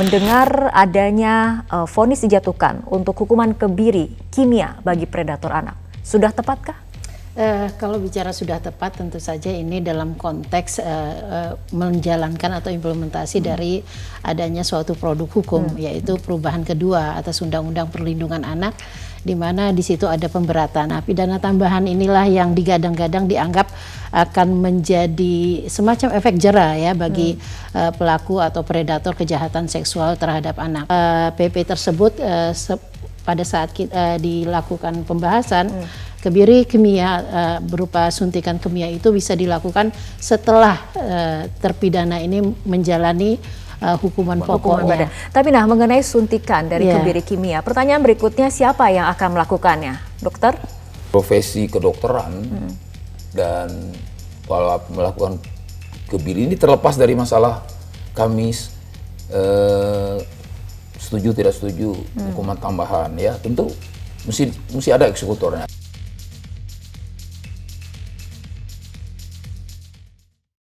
mendengar adanya vonis dijatuhkan untuk hukuman kebiri kimia bagi predator anak. Sudah tepatkah? Kalau bicara sudah tepat, tentu saja ini dalam konteks menjalankan atau implementasi dari adanya suatu produk hukum, yaitu perubahan kedua atas Undang-Undang Perlindungan Anak, di mana di situ ada pemberatan. Nah, pidana tambahan inilah yang digadang-gadang dianggap akan menjadi semacam efek jera ya bagi pelaku atau predator kejahatan seksual terhadap anak. PP tersebut pada saat kita dilakukan pembahasan, kebiri kimia berupa suntikan kimia itu bisa dilakukan setelah terpidana ini menjalani hukuman pokoknya. Tapi nah, mengenai suntikan dari kebiri kimia, pertanyaan berikutnya, siapa yang akan melakukannya, dokter? Profesi kedokteran dan kalau melakukan kebiri ini terlepas dari masalah kami setuju tidak setuju hukuman tambahan, ya tentu mesti ada eksekutornya.